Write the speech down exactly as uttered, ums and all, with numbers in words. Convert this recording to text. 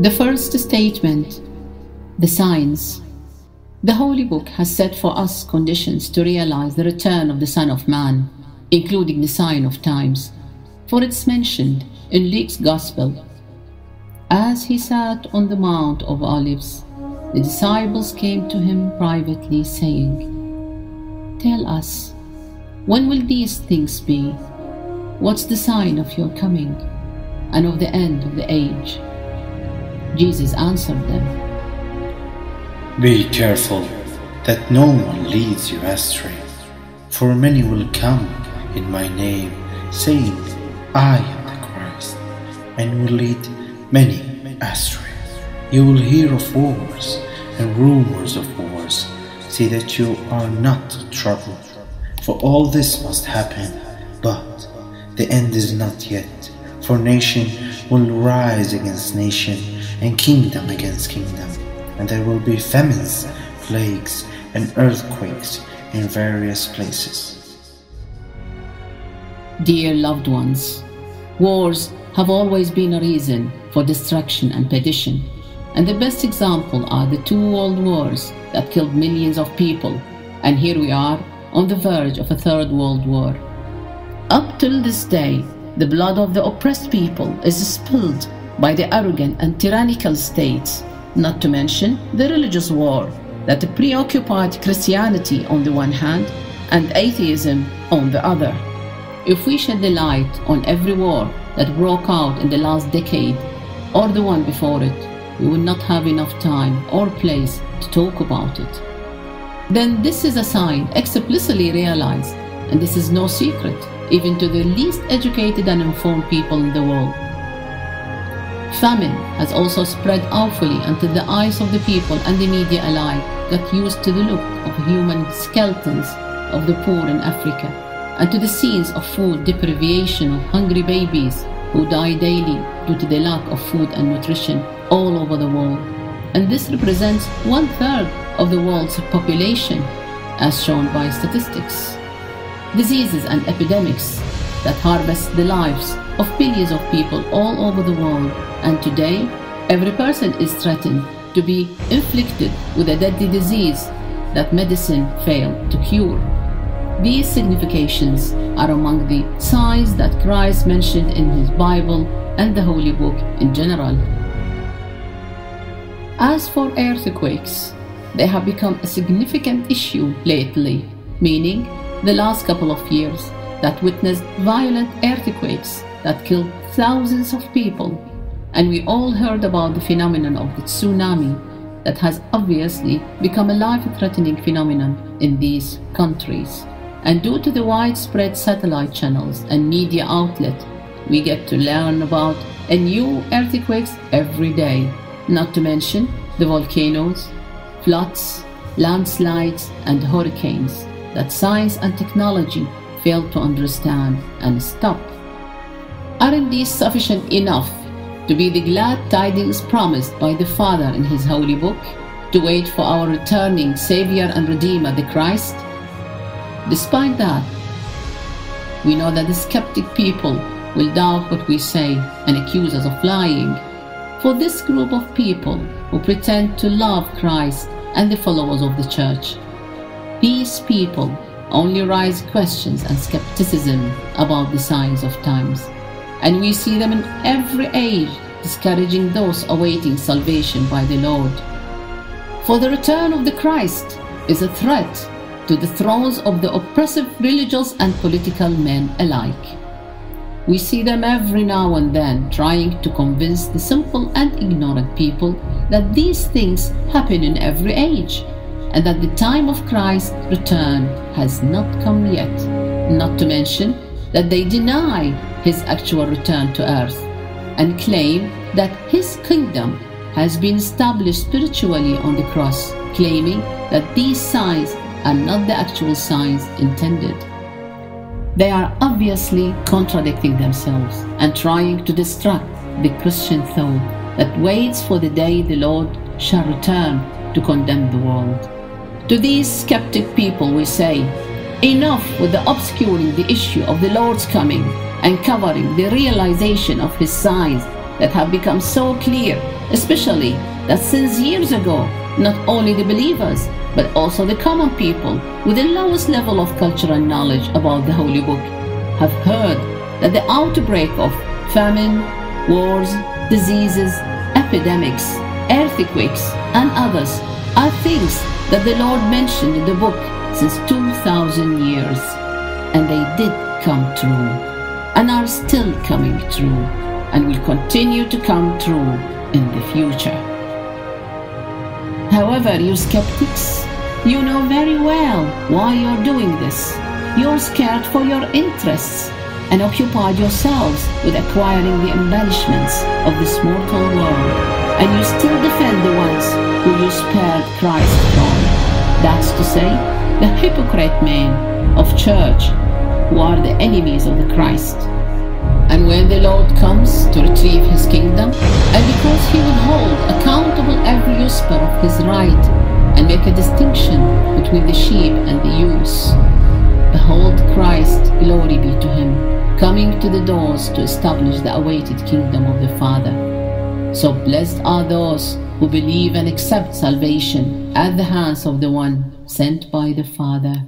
The first statement, the signs. The Holy Book has set for us conditions to realize the return of the Son of Man, including the sign of times, for it's mentioned in Luke's Gospel. As he sat on the Mount of Olives, the disciples came to him privately, saying, "Tell us, when will these things be? What's the sign of your coming and of the end of the age?" Jesus answered them, "Be careful that no one leads you astray, for many will come in my name, saying, 'I am the Christ,' and will lead many astray. You will hear of wars and rumors of wars. See that you are not troubled, for all this must happen, but the end is not yet. For nation will rise against nation, and kingdom against kingdom, and there will be famines, plagues, and earthquakes in various places." Dear loved ones, wars have always been a reason for destruction and perdition, and the best example are the two world wars that killed millions of people, and here we are on the verge of a third world war. Up till this day, the blood of the oppressed people is spilled by the arrogant and tyrannical states, not to mention the religious war that preoccupied Christianity on the one hand and atheism on the other. If we shed the light on every war that broke out in the last decade or the one before it, we will not have enough time or place to talk about it. Then this is a sign explicitly realized, and this is no secret even to the least educated and informed people in the world. Famine has also spread awfully until the eyes of the people and the media alike got used to the look of human skeletons of the poor in Africa, and to the scenes of food deprivation of hungry babies who die daily due to the lack of food and nutrition all over the world. And this represents one-third of the world's population, as shown by statistics. Diseases and epidemics that harvest the lives of billions of people all over the world, and today every person is threatened to be inflicted with a deadly disease that medicine failed to cure. These significations are among the signs that Christ mentioned in his Bible and the Holy Book in general. As for earthquakes, they have become a significant issue lately, meaning the last couple of years that witnessed violent earthquakes that killed thousands of people, and we all heard about the phenomenon of the tsunami that has obviously become a life-threatening phenomenon in these countries. And due to the widespread satellite channels and media outlets, we get to learn about a new earthquakes every day, not to mention the volcanoes, floods, landslides, and hurricanes that science and technology fail to understand and stop. Aren't these sufficient enough to be the glad tidings promised by the Father in his Holy Book, to wait for our returning Savior and Redeemer, the Christ? Despite that, we know that the skeptic people will doubt what we say and accuse us of lying. For this group of people who pretend to love Christ and the followers of the Church, these people only raise questions and skepticism about the signs of times, and we see them in every age discouraging those awaiting salvation by the Lord. For the return of the Christ is a threat to the thrones of the oppressive religious and political men alike. We see them every now and then trying to convince the simple and ignorant people that these things happen in every age, and that the time of Christ's return has not come yet, not to mention that they deny his actual return to earth and claim that his kingdom has been established spiritually on the cross, claiming that these signs are not the actual signs intended. They are obviously contradicting themselves and trying to distract the Christian thought that waits for the day the Lord shall return to condemn the world. To these skeptic people we say, enough with the obscuring the issue of the Lord's coming and covering the realization of his signs that have become so clear especially that since years ago, not only the believers, but also the common people with the lowest level of cultural knowledge about the Holy Book have heard that the outbreak of famine, wars, diseases, epidemics, earthquakes, and others are things that the Lord mentioned in the book since two thousand years. And they did come true, and are still coming true, and will continue to come true in the future. However, you skeptics, you know very well why you're doing this. You're scared for your interests and occupied yourselves with acquiring the embellishments of this mortal world, and you still defend the ones who you spared Christ from. That's to say, the hypocrite men of church, who are the enemies of the Christ. And when the Lord comes to retrieve his kingdom, and because he will hold accountable every usurper of his right, and make a distinction between the sheep and the ewes, behold Christ, glory be to him, coming to the doors to establish the awaited kingdom of the Father. So blessed are those who believe and accept salvation at the hands of the one sent by the Father.